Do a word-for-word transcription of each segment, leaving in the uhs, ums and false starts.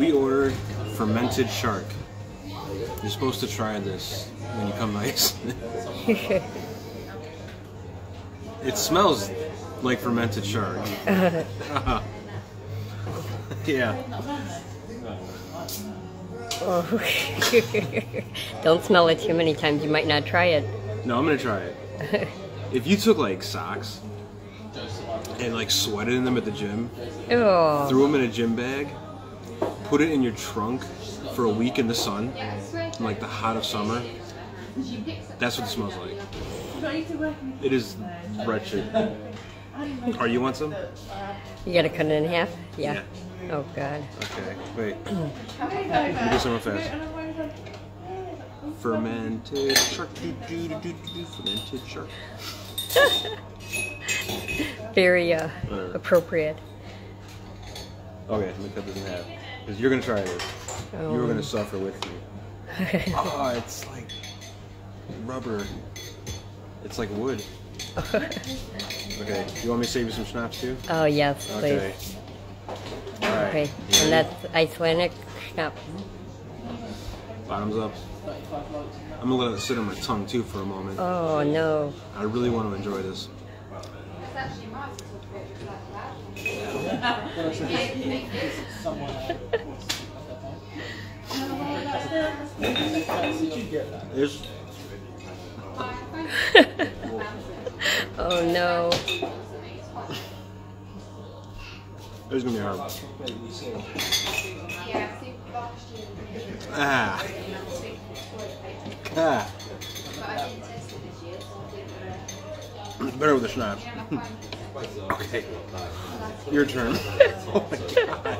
We ordered fermented shark. You're supposed to try this when you come to Iceland. It smells like fermented shark. Yeah. Oh. Don't smell it too many times, you might not try it. No, I'm gonna try it. If you took like socks and like sweated in them at the gym, oh. Threw them in a gym bag, put it in your trunk for a week in the sun, in like the hot of summer, that's what it smells like. It is wretched. Are you want some? You gotta cut it in half? Yeah. yeah. Oh god. Okay, wait. Let me do something fast. Fermented shark. Doo, doo, doo, doo, doo, fermented shark. Very uh, appropriate. Okay, let me cut this in half. Because you're gonna try this. Oh. You're gonna suffer with me. Oh, it's like rubber. It's like wood. Okay, you want me to save you some schnapps too? Oh yes, please. Okay. Right. Okay, and that's Icelandic schnapps. Bottoms up. I'm gonna let it sit on my tongue too for a moment. Oh no. I really want to enjoy this. There's... Oh no. It's gonna be hard. Ah. Ah. It's better with the schnapps. Okay. Your turn. Oh my god.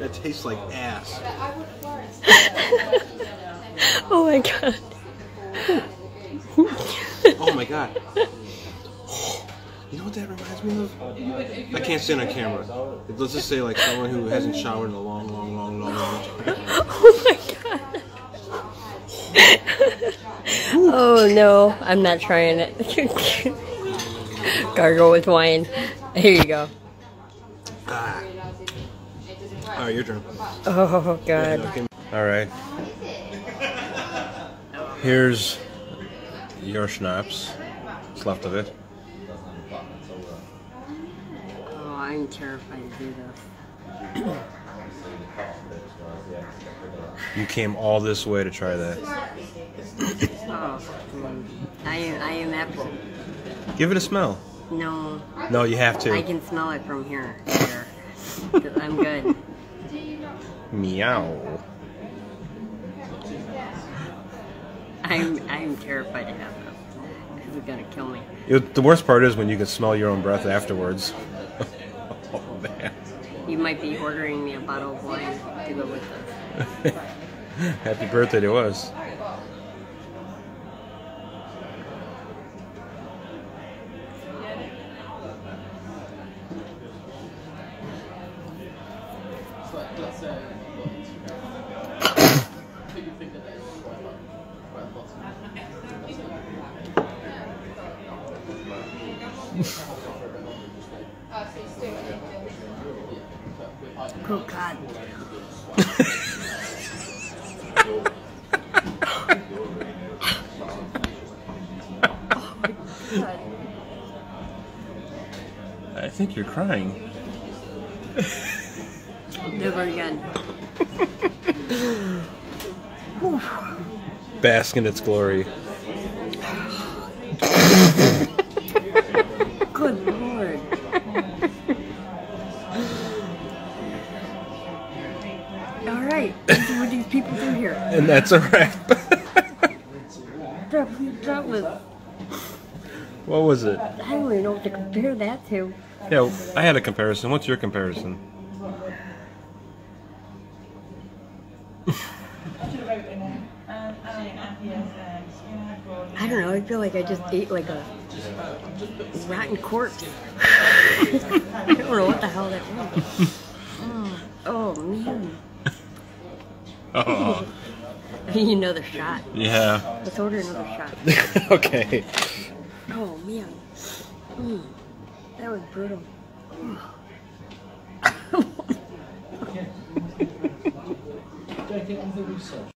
That tastes like ass. Oh my god. Oh my god. You know what that reminds me of? I can't stand on camera. Let's just say like someone who hasn't showered in a long, long, long, long, long time. Oh my god. Oh no, I'm not trying it. Gargle with wine. Here you go. Ah. Alright, your turn. Oh god. Okay. Alright. Here's your schnapps. What's left of it. I'm terrified to do this. You came all this way to try that. Oh, I am, I am absent. Give it a smell. No. No, you have to. I can smell it from here. here. I'm good. Meow. I'm, I'm terrified to have this. This is gonna kill me. It, the worst part is when you can smell your own breath afterwards. Oh, man. You might be ordering me a bottle of wine to go with this. Happy birthday to us. Oh god. Oh my god. I think you're crying. Never again. Bask in its glory. Good lord. Alright, what do these people do here? And that's a wrap. that, that was... What was it? I don't even know what to compare that to. Yeah, I had a comparison. What's your comparison? I don't know, I feel like I just ate like a rotten corpse. I don't know what the hell that was. Oh, oh man. Oh. You know the shot. Yeah. Let's order another shot. Okay. Oh man. Mm. That was brutal. Mm. don't get on the research.